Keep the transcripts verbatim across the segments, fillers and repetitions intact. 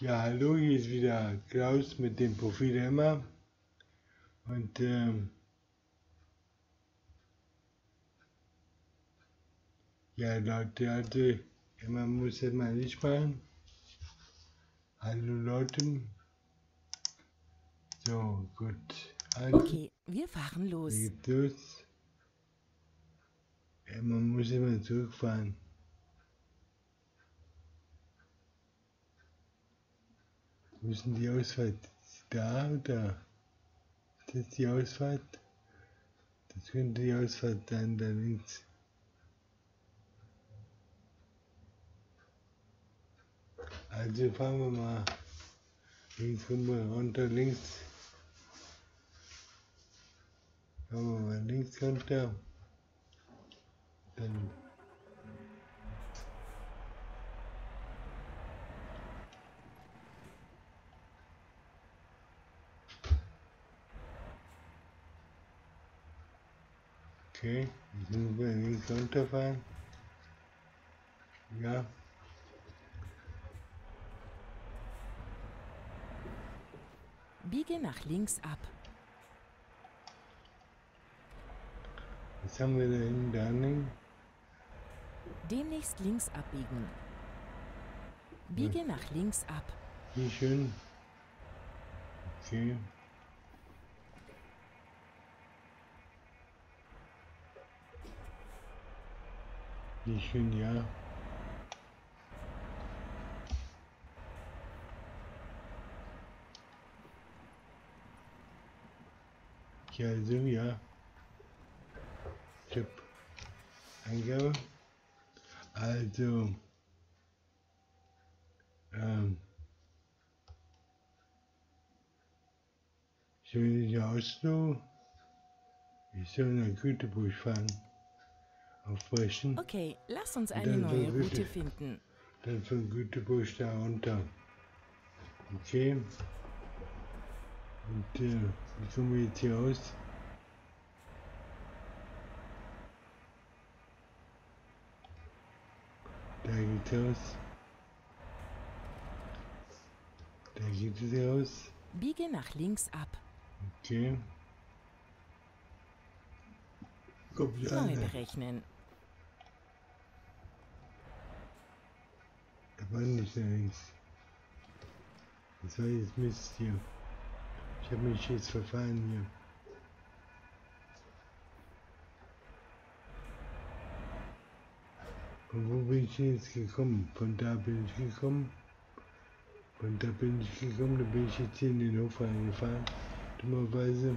Ja, hallo, hier ist wieder Klaus mit dem Profil Emma. Und ähm, ja, Leute, also Emma muss jetzt mal nicht machen. Hallo Leute. So, gut. Also, okay, wir fahren los. Geht los. Emma muss immer zurückfahren. Wo ist denn die Ausfahrt? Da oder? Ist das die Ausfahrt? Das könnte die Ausfahrt sein, da links. Also fahren wir mal links runter, links. Fahren wir mal links runter. Dann okay, jetzt müssen wir links runterfahren. Ja. Biege nach links ab. Was haben wir da hinten dran? Demnächst links abbiegen. Biege ja. nach links ab. Wie schön. Okay. Wie schön, ja. Ja, so, ja. Tipp. Eingabe. Also. Ähm. Ich will nicht ausloben. Ich soll nach Göteborg fahren. Aufbrechen. Okay, lass uns eine neue Route Güte, finden. Dann von Göteborg da runter. Okay. Und äh, wie kommen wir jetzt hier raus? Da geht's raus. Da geht es raus. Biege nach links ab. Okay. Kommt neu berechnen. War nicht links. Das war jetzt Mist hier. Ich habe mich jetzt verfahren hier. Und wo bin ich jetzt gekommen? Von da bin ich gekommen. Von da bin ich gekommen, da bin ich jetzt hier in den Hof reingefahren. Dummerweise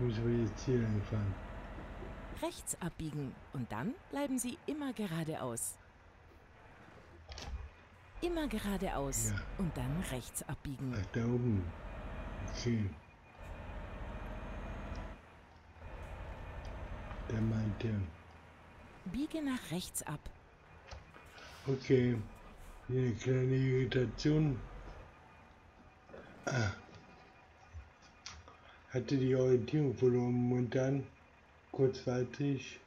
müssen wir jetzt hier reinfahren. Rechts abbiegen und dann bleiben Sie immer geradeaus. Immer geradeaus ja. und dann rechts abbiegen. Ach, da oben. Okay. Der meint der. Biege nach rechts ab. Okay. Hier eine kleine Irritation. Ah. Hatte die Orientierung verloren und dann kurzweilig.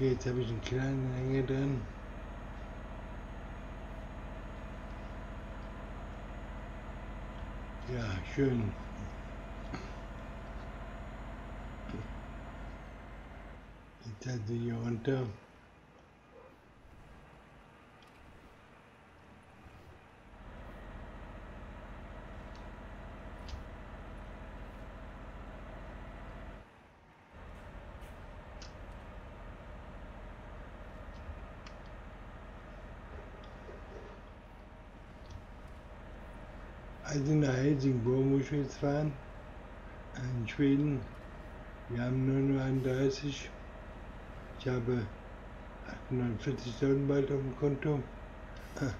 Okay, jetzt habe ich einen kleinen Hänger drin. Ja, schön. Jetzt hat sie hier runter. Also nach Helsingborg muss ich jetzt fahren, in Schweden. Wir haben neunhundertneununddreißig. Ich habe achtundvierzigtausend bald auf dem Konto. Da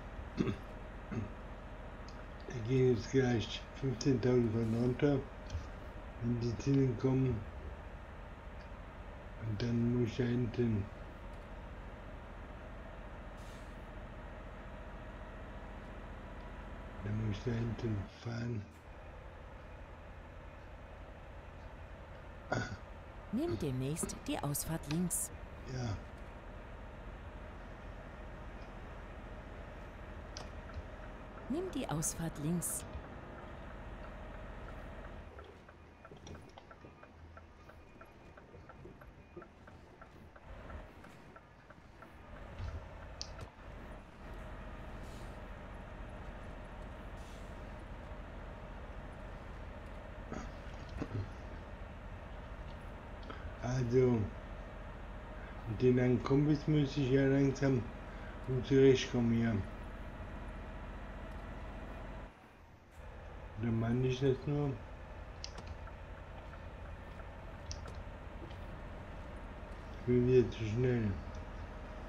gehen jetzt gleich fünfzehntausend von runter, wenn die Zinsen kommen. Und dann muss ich da hinten we seem to find. Nimm demnächst die Ausfahrt links. Ja. Nimm die Ausfahrt links. Also, mit den anderen Kumpels müsste ich ja langsam gut zurechtkommen hier. Oder meine ich das nur? Ich bin wieder zu schnell.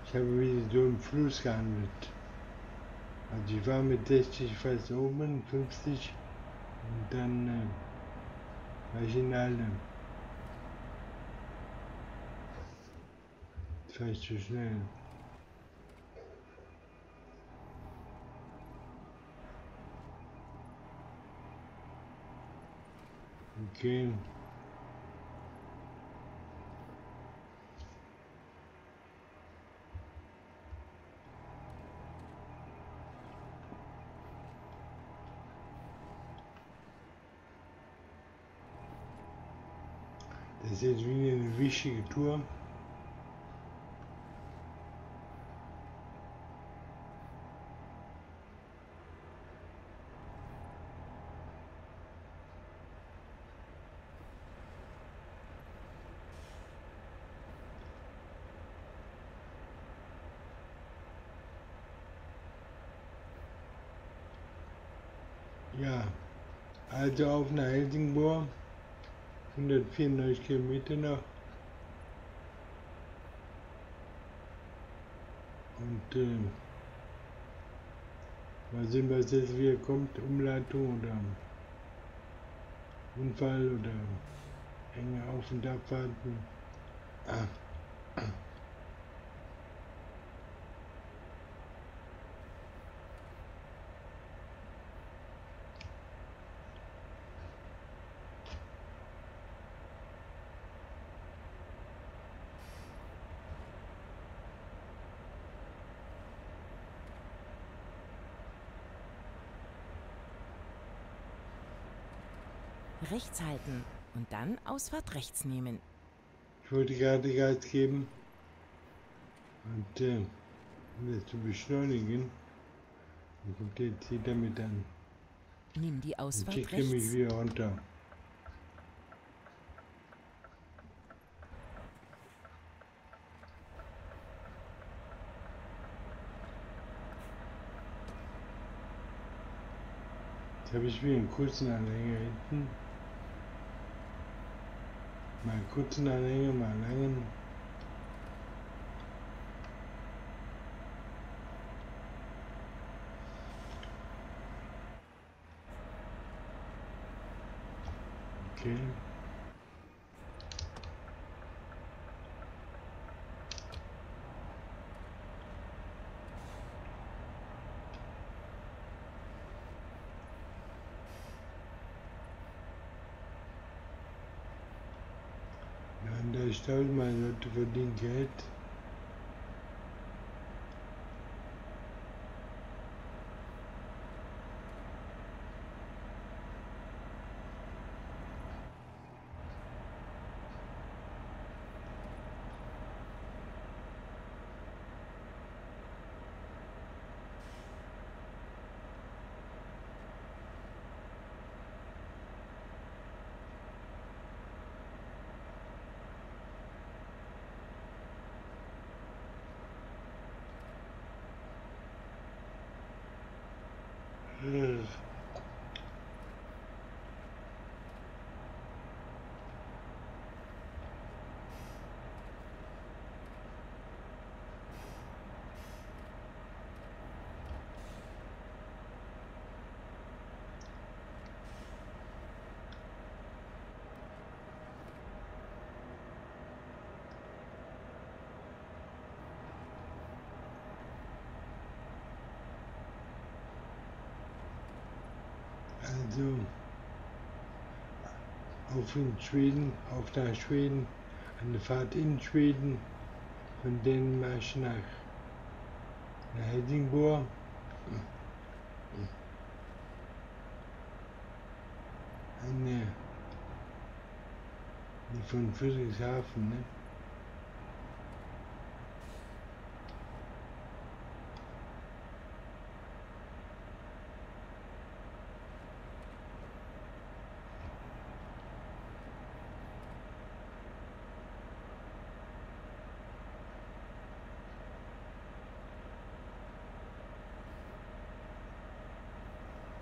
Ich habe wieder so im Fluss gehandelt. Also ich war mit sechzig fast oben, fünfzig und dann äh, war ich in allem. Vielleicht zu schnell. Okay. Das ist jetzt wieder eine wichtige Tour. Ja, also auf nach Helsingborg, hundertvierundneunzig Kilometer noch. Und äh, mal sehen, was jetzt wieder kommt, Umleitung oder Unfall oder enge Auf- und Abfahrten. Ah. Rechts halten und dann Ausfahrt rechts nehmen. Ich wollte gerade Gas geben und äh, um das zu beschleunigen. Dann kommt jetzt hier damit an. Nimm die Ausfahrt rechts. Ich mich wieder runter. Jetzt habe ich wieder einen kurzen Anhänger hinten. Mal kurzen Anhänger, mal langen. Okay. Ich glaube, meine Leute verdienen Geld. Also auch in Schweden, auch nach Schweden, eine Fahrt in Schweden, von Dänemark nach, nach Helsingborg. Eine, eine von Friedrichshafen, ne?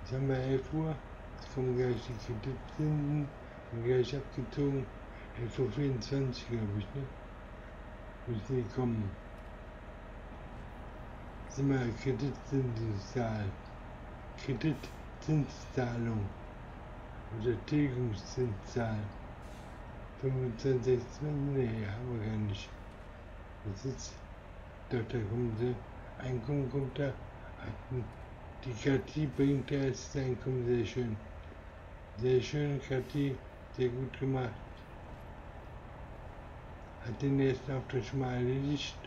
Sagen wir elf Uhr, es kommen gleich die Kreditzinsen, sind gleich abgezogen, elf Uhr vierundzwanzig glaube ich, ne? Müssen die kommen. Das ist immer Kreditzinszahl, Kreditzinszahlung oder Tilgungszinszahl. fünfundzwanzig, sechsundzwanzig, nee, haben wir gar nicht. Das ist, doch da kommt der Einkommen, kommt da, die Kathi bringt ihr erstes Einkommen, sehr schön. Sehr schön, Kathi, sehr gut gemacht. Hat den ersten Auftrag schon mal erledigt.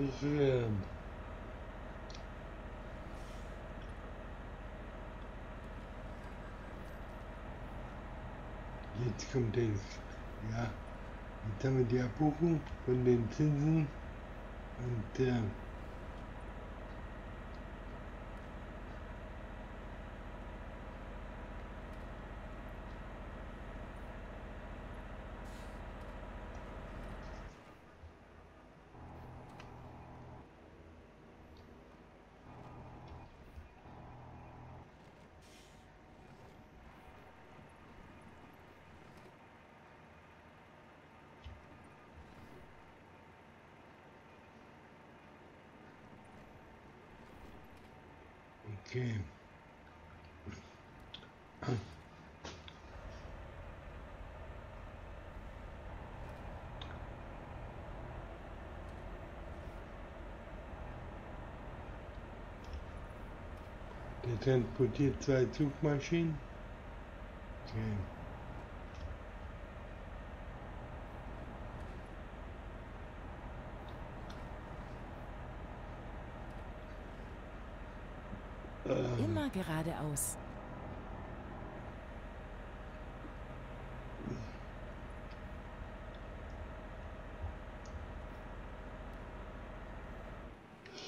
Ich äh, jetzt kommt der, ja, jetzt haben wir die Abbuchung von den Zinsen und äh, okay. Der transportiert zwei Zugmaschinen. Okay. Immer geradeaus.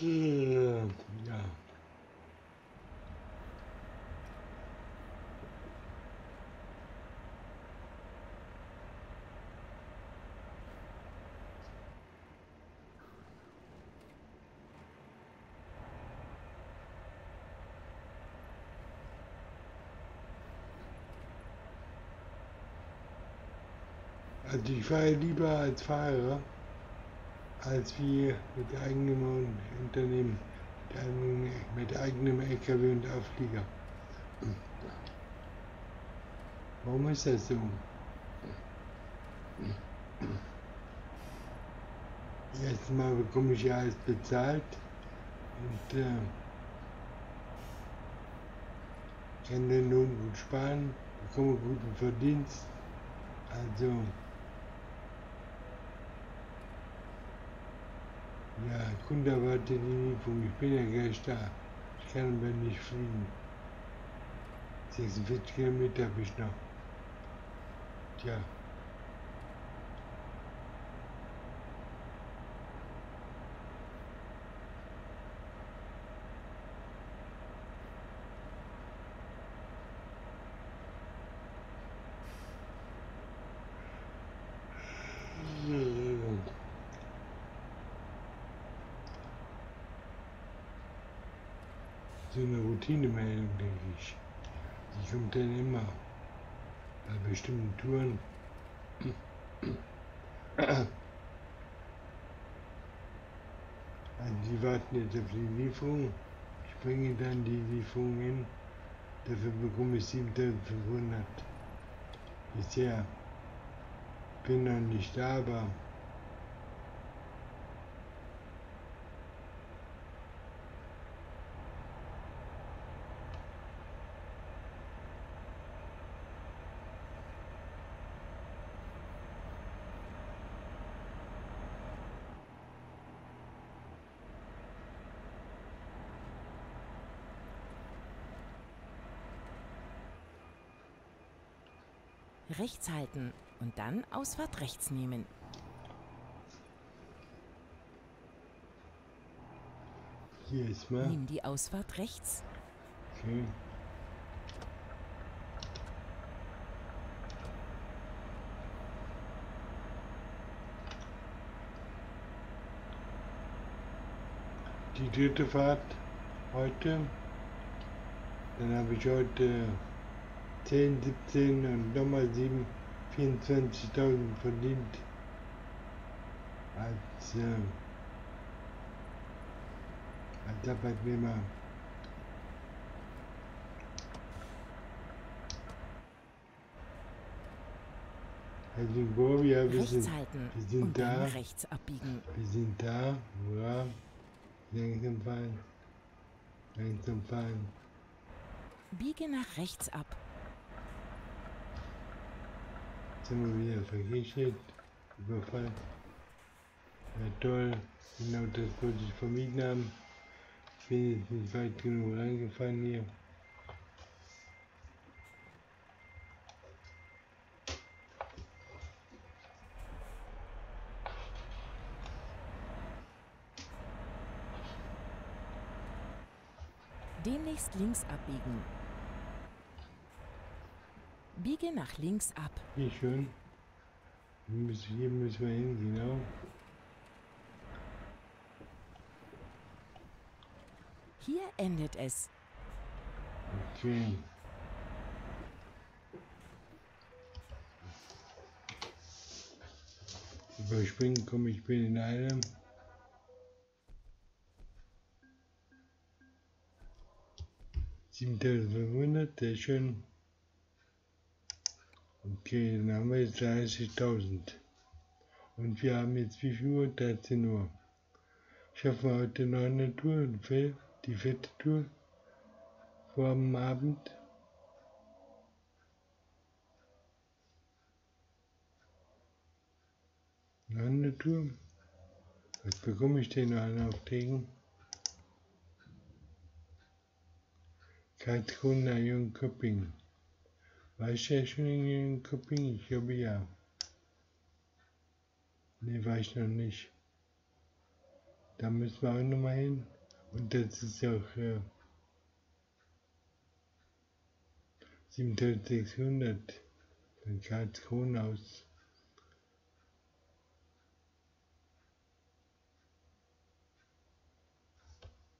Ja. Also ich fahre lieber als Fahrer, als wir mit eigenem Unternehmen, mit eigenem, mit eigenem L K W und Auflieger. Warum ist das so? Erstens mal bekomme ich ja alles bezahlt und äh, kann den Lohn gut sparen, bekomme guten Verdienst. Also ja, Kunde erwartet die Lieferung, ich bin ja gleich da. Ich kann aber nicht fliegen. sechsundvierzig Kilometer habe ich noch. Tja. So eine Routinemeldung, denke ich. Die kommt dann immer bei bestimmten Touren. Also die warten jetzt auf die Lieferung. Ich bringe dann die Lieferung hin. Dafür bekomme ich siebentausendfünfhundert. Bisher. Bin noch nicht da, aber... Rechts halten und dann Ausfahrt rechts nehmen. Hier ist mal. Nimm die Ausfahrt rechts. Okay. Die dritte Fahrt heute. Dann habe ich heute zehn, siebzehn und nochmal vierundzwanzigtausend verdient als, äh, als Arbeitnehmer. Helsingborg, ja, wir sind, wir sind da. Rechts abbiegen. Wir sind da, ja. Langsam fahren. Langsam fahren. Biege nach rechts ab. Sind wir wieder vergiftet, überfallen. Ja toll, genau das wollte ich vermieden haben. Ich bin jetzt nicht weit genug reingefahren hier. Demnächst links abbiegen. Biege nach links ab. Hier schön. Hier müssen wir hin, genau. Hier endet es. Okay. Überspringen, komm, ich bin in einem. siebentausendfünfhundert, sehr schön. Okay, dann haben wir jetzt dreißigtausend. Und wir haben jetzt wie viel Uhr? dreizehn Uhr. Schaffen wir heute noch eine Tour, die vierte Tour, vor dem Abend. Noch eine Tour. Was bekomme ich denn noch an Aufträgen? Karlskrona, Jönköping. Weißt du ja schon in Jönköping? Ich glaube ja. Ne, war ich noch nicht. Da müssen wir auch nochmal hin. Und das ist ja auch äh, siebentausendsechshundert von Karlskrona aus.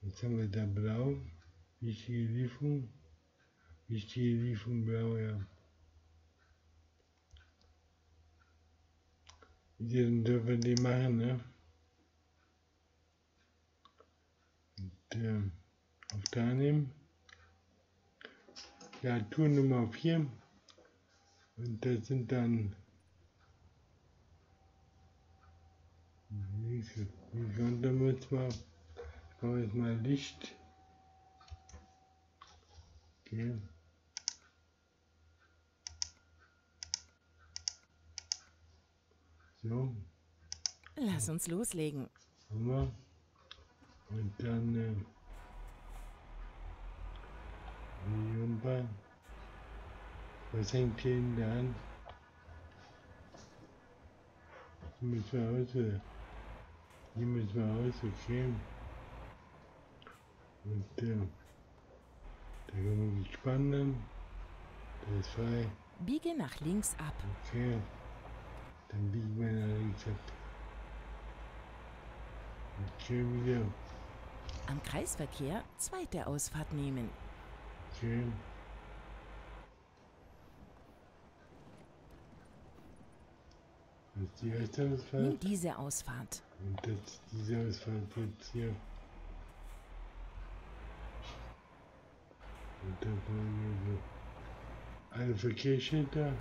Jetzt haben wir da blau. Wichtige Lieferung. Wichtige Lieferung blau, ja. Dann dürfen wir die machen, ne? Und, äh, auf da nehmen. Ja, Tour Nummer vier. Und das sind dann... Wie konnte man jetzt mal... Ich brauche jetzt mal Licht. Okay. So. Lass uns loslegen. Und dann äh, die was hängt hier in der Hand? Die müssen wir raus. Die müssen wir raus, okay. Und äh, da können wir gespannen. Das ist frei. Biege nach links ab. Okay. Dann biegen wir nach links ab. Okay, wieder. Am Kreisverkehr zweite Ausfahrt nehmen. Okay. Ist die erste Ausfahrt? Nimm diese Ausfahrt. Und das, diese Ausfahrt wird hier. Und dann wollen wir so eine Verkehrsschilder.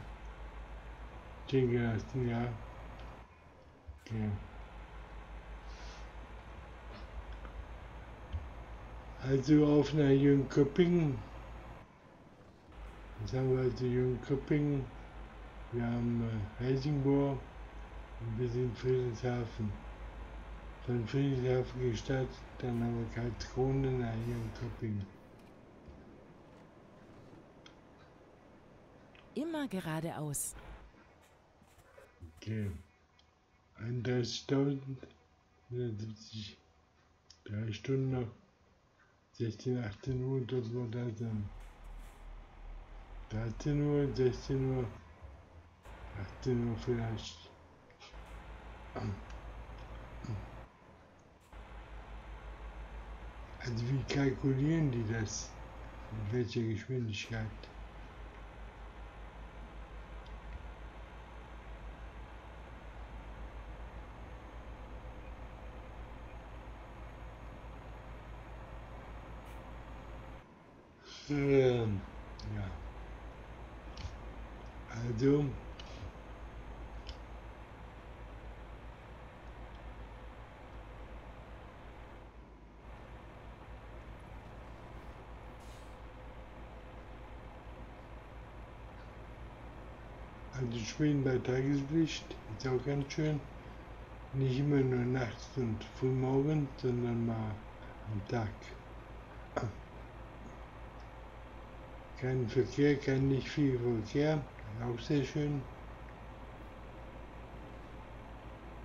Stehen gelassen, ja. Ja. Also auf nach Jönköping. Jetzt haben wir also Jönköping, wir haben äh, Helsingborg und wir sind Friedrichshafen. Von Friedrichshafen gestartet, dann haben wir Karlskrona nach Jönköping. Immer geradeaus. Okay. einunddreißigtausend hundertsiebzig. Drei Stunden noch. sechzehn, achtzehn Uhr, das war da sein. dreizehn Uhr, sechzehn Uhr, achtzehn Uhr vielleicht. Also wie kalkulieren die das? Mit welcher Geschwindigkeit? Ähm, ja. Also, also spielen bei Tageslicht ist auch ganz schön. Nicht immer nur nachts und frühmorgens, sondern mal am Tag. Kein Verkehr, kein nicht viel Verkehr, auch sehr schön.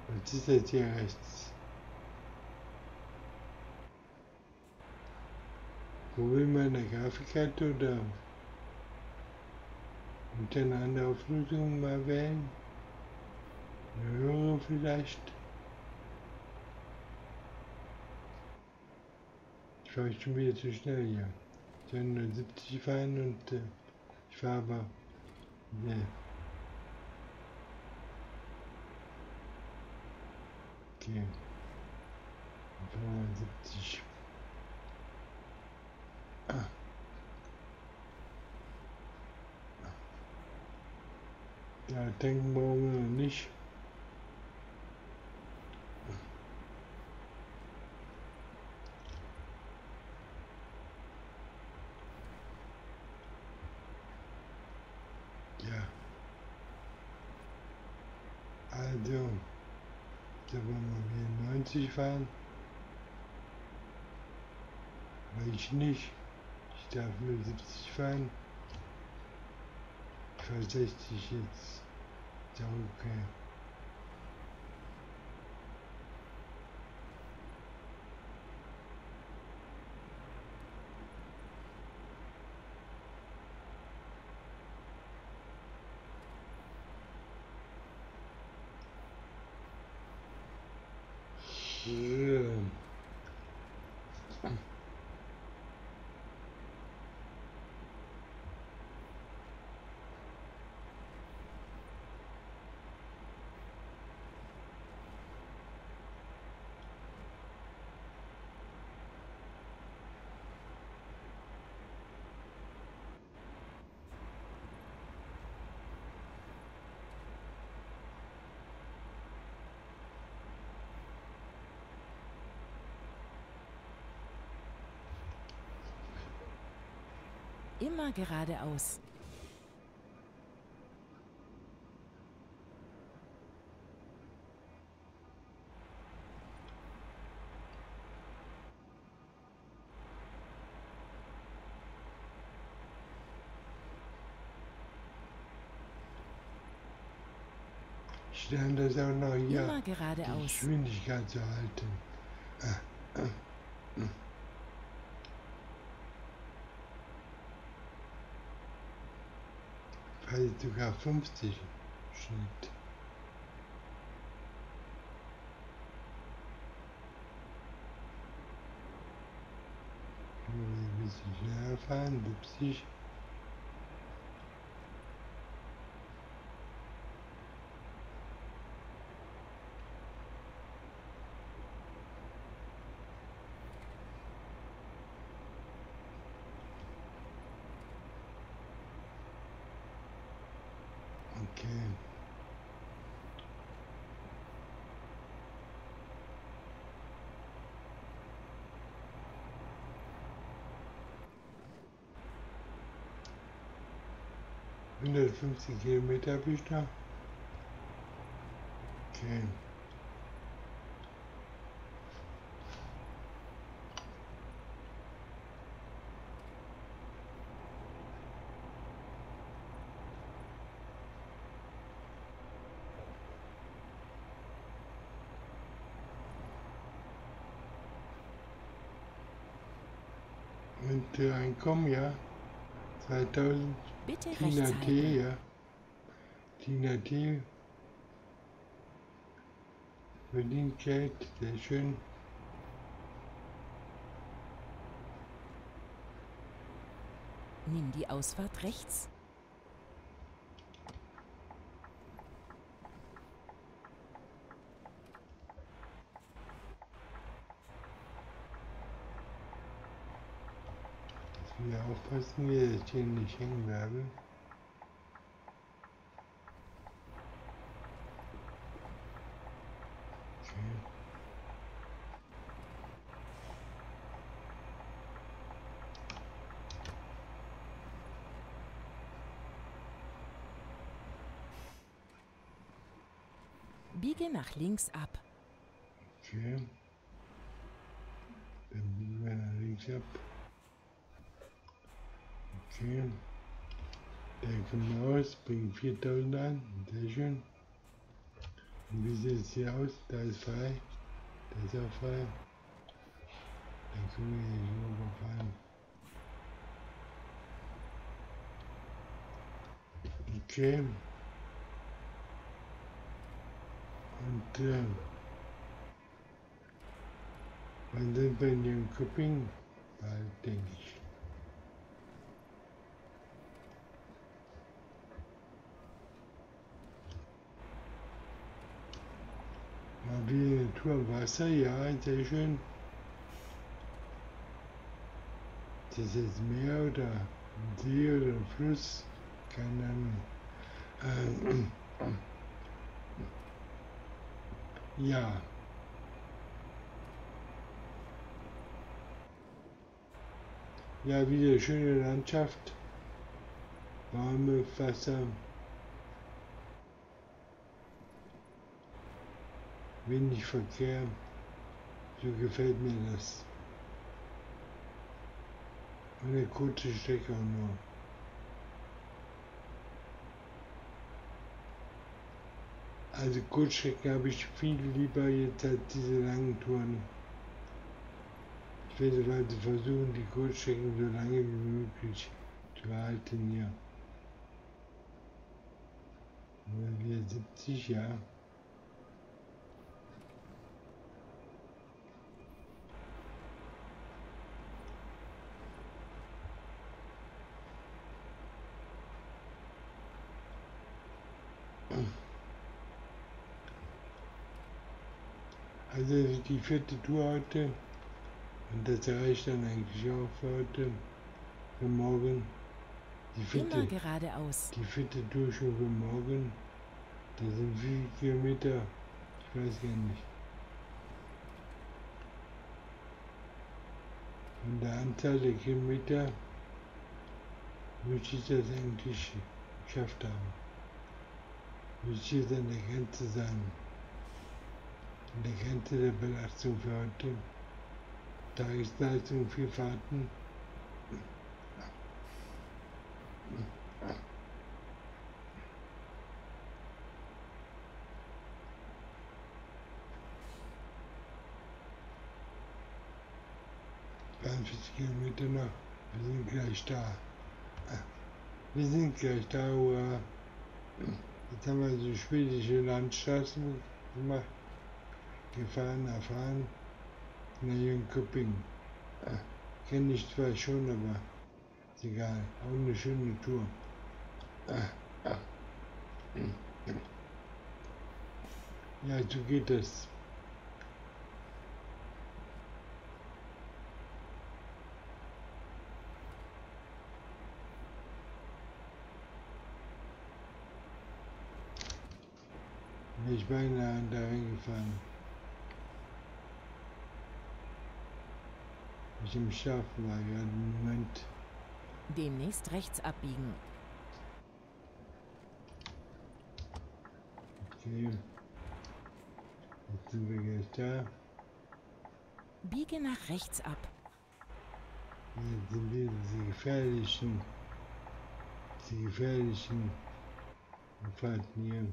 Was ist das hier rechts? Wo will man eine Grafikkarte oder und eine andere Auflösung mal wählen? Eine höhere vielleicht? Ich war schon wieder zu schnell hier. hundertsiebzig fahren und äh, ich fahre aber ne. Okay. hundertsiebzig. Ah. Ja, denken brauchen wir noch nicht. Also, da wollen wir neunzig fahren, weil ich nicht, ich darf nur siebzig fahren, ich fahre sechzig jetzt, ist auch okay. Immer geradeaus. Ich lerne das auch noch hier, immer geradeaus. Die Geschwindigkeit zu halten. Ah, ah. Also sogar fünfzig Schnitt. Ein bisschen schneller fahren, siebzig. Okay. hundertfünfzig Kilometer bis da. Okay. Und der Einkommen, ja, zweitausend. Bitte Tina T, ja. Tina T. Verdient Geld, sehr schön. Nimm die Ausfahrt rechts. Ja, aufpassen wir, dass ich hier nicht hängen bleibe. Okay. Biege nach links ab. Okay. Dann biegen wir nach links ab. Okay, der kommt raus, bringt viertausend an, sehr schön. Und wie sieht es hier aus? Da ist frei, da ist auch frei. Dann können wir hier schon überfahren. Okay. Und äh, wann sind wir in Jönköping? Bald, denke ich. Wie Tour am Wasser, ja, sehr schön. Ist das jetzt Meer oder ein See oder ein Fluss? Keine Ahnung. Ähm, ja. Ja, wieder schöne Landschaft. Warme Wasser. Wenig Verkehr, so gefällt mir das. Und eine kurze Strecke auch nur. Also Kurzstrecken habe ich viel lieber jetzt als diese langen Touren. Ich werde also versuchen, die Kurzstrecken so lange wie möglich zu halten hier. Und wir siebzig, ja. Also das ist die vierte Tour heute und das reicht dann eigentlich auch für heute, für morgen. Die vierte, Immer geradeaus. Die vierte Tour schon für morgen. Das sind wie viele Kilometer? Ich weiß gar nicht. Von der Anzahl der Kilometer müsste ich das eigentlich geschafft haben. Müsste ich dann der Grenze sein. Die Grenze der Belastung für heute, Tagesleistung, vier Fahrten. dreiundvierzig Kilometer noch, wir sind gleich da. Wir sind gleich da, oder? Jetzt haben wir so schwedische Landstraßen gemacht. Gefahren, erfahren, nach Jönköping. Ah, kenne ich zwar schon, aber ist egal. Auch eine schöne Tour. Ah, ah. Ja, so geht das. Die ist beinahe da hingefallen. Ich im Schaffen war ja im Moment. Demnächst rechts abbiegen. Okay. Jetzt sind wir gleich da. Biege nach rechts ab. Jetzt sind wir die gefährlichen, die gefährlichen Fahrten hier.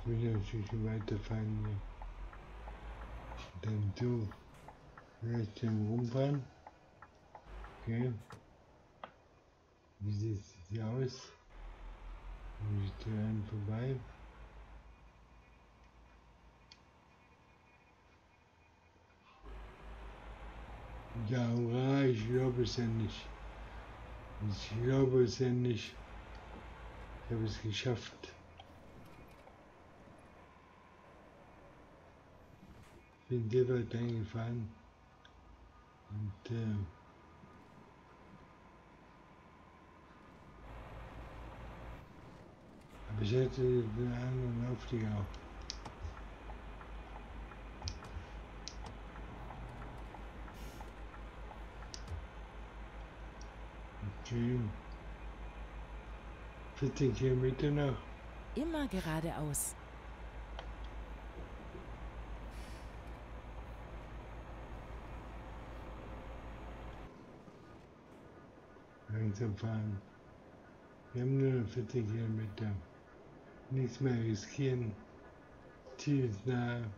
Ich will natürlich weiterfahren hier. Dann so rechts rumfahren. Okay. Wie sieht es hier aus? Wie ist der Rand vorbei? Ja, hurra, ich glaube es ja nicht. Ich glaube es ja nicht. Ich habe es geschafft. Ich bin sehr weit eingefahren. Und, äh, aber ich hatte den anderen Aufstieg auch. vierzehn Kilometer noch. Immer geradeaus. Langsam fahren. Wir haben nur noch vierzehn Kilometer. Nichts mehr riskieren. Ziel ist nahe.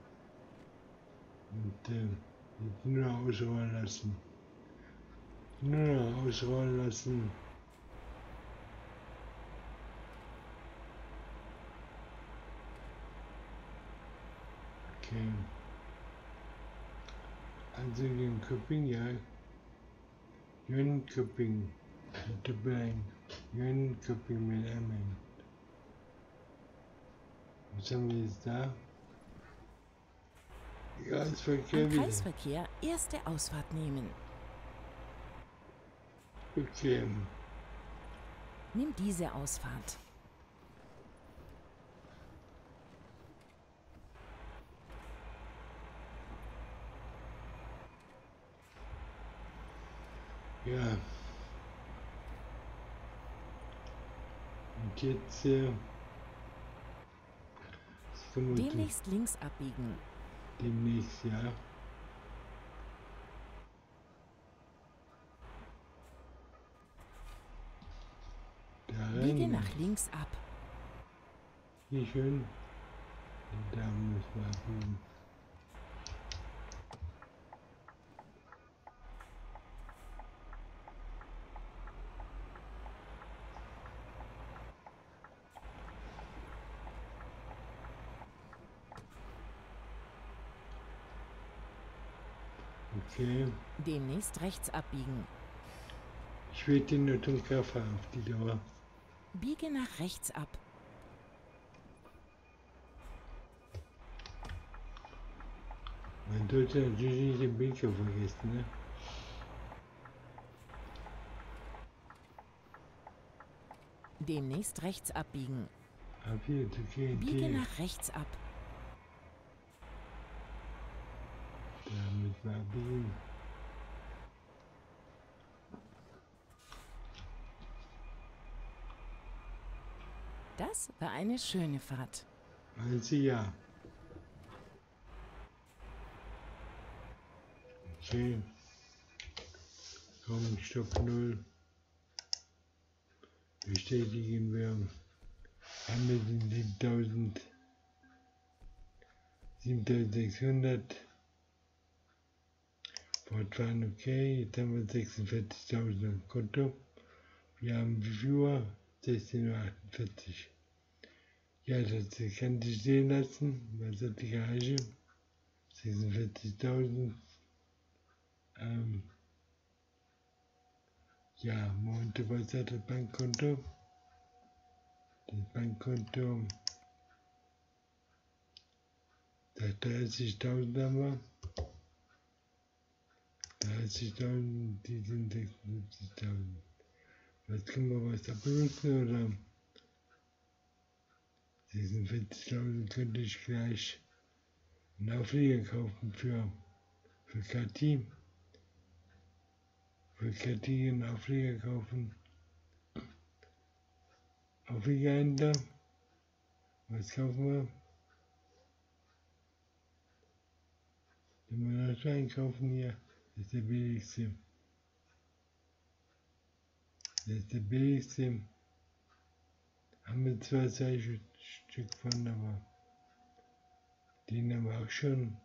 Und äh, nur noch ausrollen lassen. Nur ausrollen lassen. Okay. Also Jönköping, ja. Jönköping. Jönköping. Jönköping mit Emmen. Was haben wir jetzt da? Kreisverkehr. Im Kreisverkehr erste Ausfahrt nehmen. Okay. Nimm diese Ausfahrt. Ja. Und jetzt... Äh, demnächst links abbiegen. Demnächst, ja. Biege nach links ab. Wie schön. Und da muss man hin. Okay. Demnächst rechts abbiegen. Ich will den Notungskaffer auf die Dauer. Biege nach rechts ab. Man sollte natürlich nicht den Blinker vergessen, ne? Demnächst rechts abbiegen. Ab hier, okay, biege okay. Nach rechts ab. Damit war abbiegen. Das war eine schöne Fahrt. Also ja. Okay. Komm, Stopp null. Bestätigen wir. Haben wir den siebentausendsechshundert. Fortfahren, okay. Jetzt haben wir sechsundvierzigtausend am Konto. Wir haben Viewer. sechzehn Uhr achtundvierzig. Ja, das kann ich stehen lassen. Was hat die Garage? sechsundvierzigtausend. Ähm ja, Monte, was hat das Bankkonto? Das Bankkonto. Da dreißigtausend haben wir. dreißigtausend, die sind sechsundsiebzigtausend. Jetzt können wir was abbenutzen oder sechsundvierzigtausend könnte ich gleich einen Aufleger kaufen für, für Kathi. Für Kathi einen Aufleger kaufen. Auflegerhändler. Was kaufen wir? Wenn wir das einkaufen hier, das ist der billigste. Das ist der billigste. Haben wir zwei, zwei Stück von, aber den haben wir auch schon.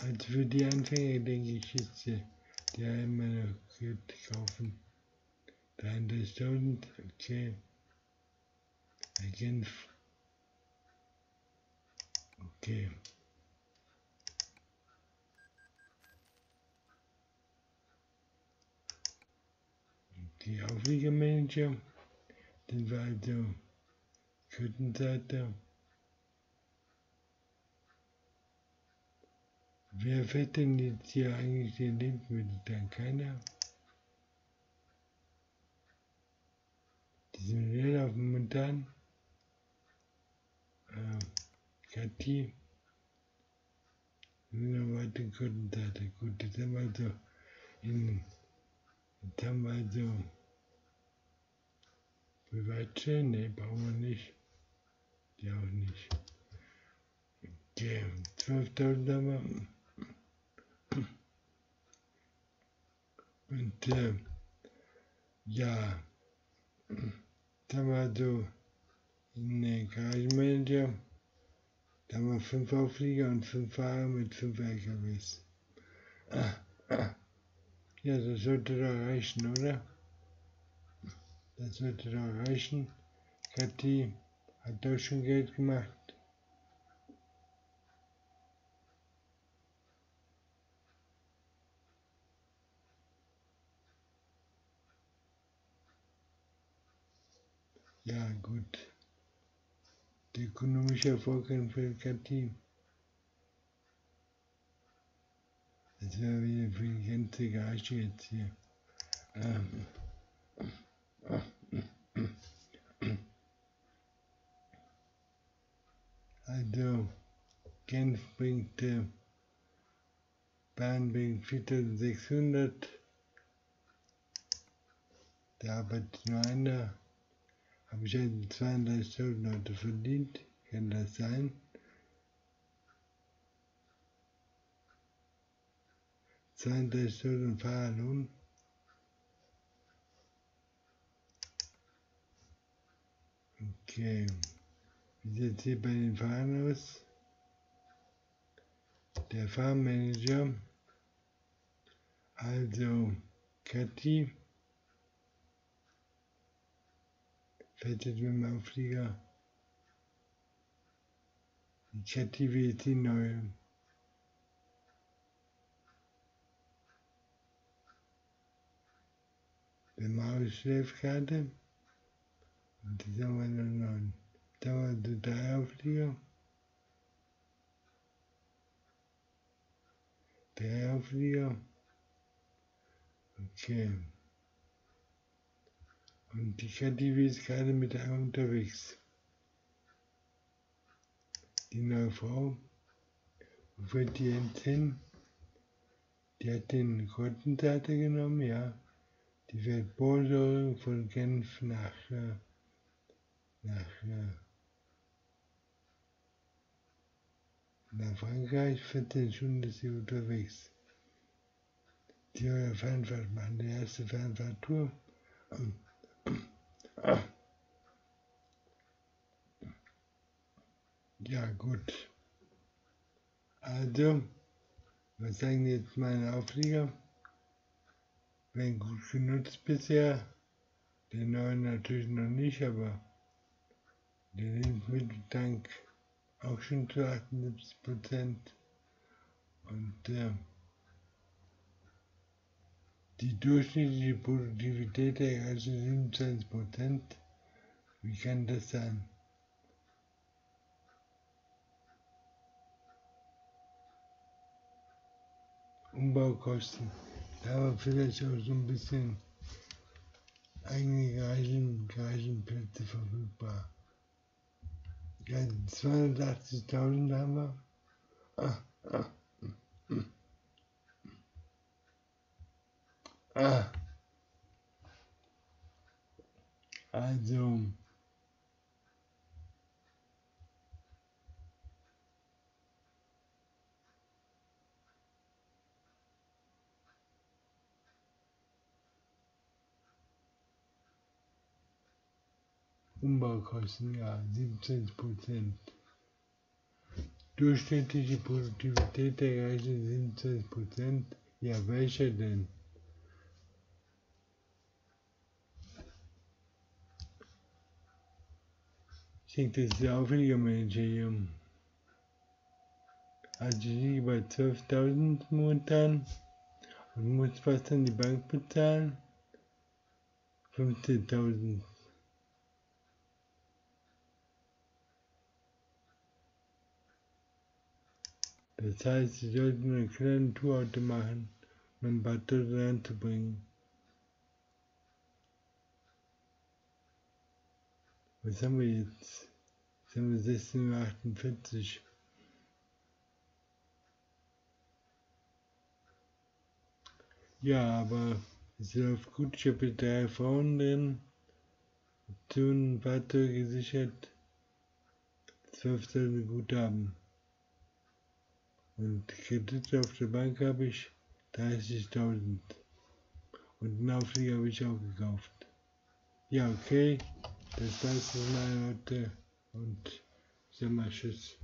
Also für die Anfänger, denke ich, ist der, der immer noch gut kaufen. dreiunddreißigtausend, okay. Again. Okay. Die Aufliegermanager sind wir also Kürtenseite. Wer fährt denn jetzt hier eigentlich den Lebensmittel? Dann keiner. Die sind wieder auf dem Montan. Äh, Kathi. Wir sind aber heute Kürtenseite. Gut, das haben wir also in. Jetzt haben wir also Privatschäden, ne, brauchen wir nicht. Die auch nicht. Okay, zwölftausend haben wir. Und äh, ja, jetzt haben wir also in den Garagenmanager, da haben wir fünf Auflieger und fünf Fahrer mit fünf L K Ws. Ah, ah. Ja, das sollte doch reichen, oder? Das sollte doch reichen. Kathi hat doch schon Geld gemacht. Ja, gut. Der ökonomische Erfolg für Kathi. Das wäre wieder für die ganze Garage jetzt hier. Ähm. Also, Genf bringt äh, Bahn bringt viertausendsechshundert. Da arbeitet nur einer. Habe ich also zweiunddreißigtausend Leute verdient. Kann das sein? zweiunddreißigtausend Fahrerlohn. Okay. Wie sieht es hier bei den Fahrern aus? Der Fahrmanager. Also Kathi. Fährt jetzt mit dem Auflieger. Die Kathi wird die neue. Die Maus-Schläfkarte und die haben wir noch neun. Da haben wir drei Auflieger. Drei Auflieger. Okay. Und die Kathi ist gerade mit einem unterwegs. Die neue Frau. Wo fährt die jetzt hin? Die hat den Kottenseite genommen, ja. Die fährt Bordeaux von Genf nach, nach, nach Frankreich, vierzehn Stunden ist sie unterwegs. Die soll eine Fernfahrt machen, die erste Fernfahrttour. Ja gut. Also, was sagen jetzt meine Auflieger? Wenn gut genutzt bisher, den neuen natürlich noch nicht, aber den Lebensmitteltank auch schon zu achtundsiebzig Prozent und äh, die durchschnittliche Produktivität also siebenundzwanzig Prozent. Wie kann das sein? Umbaukosten. Da haben wir vielleicht auch so ein bisschen eigene Reisen- und Reisenplätze verfügbar. zweihundertachtzigtausend haben wir. Ah, ah, hm. ah. Also, Umbaukosten, ja, siebzehn Prozent. Durchschnittliche Produktivität der Reise siebzehn Prozent. Ja, welche denn? Ich denke, das ist der Auflegermanager. Also ich liege bei zwölftausend momentan und muss fast an die Bank bezahlen. fünfzehntausend. Das heißt, Sie sollten eine kleine Tour heute machen, um ein paar Tote reinzubringen. Was haben wir jetzt? Jetzt haben wir sechzehn Uhr achtundvierzig. Ja, aber es läuft gut. Ich habe drei Frauen drin. Optionen, ein paar Tote gesichert. zwölftausend Guthaben. Und Kredite auf der Bank habe ich dreißigtausend. Und einen Auflieger habe ich auch gekauft. Ja, okay. Das war's für heute und sag mal tschüss.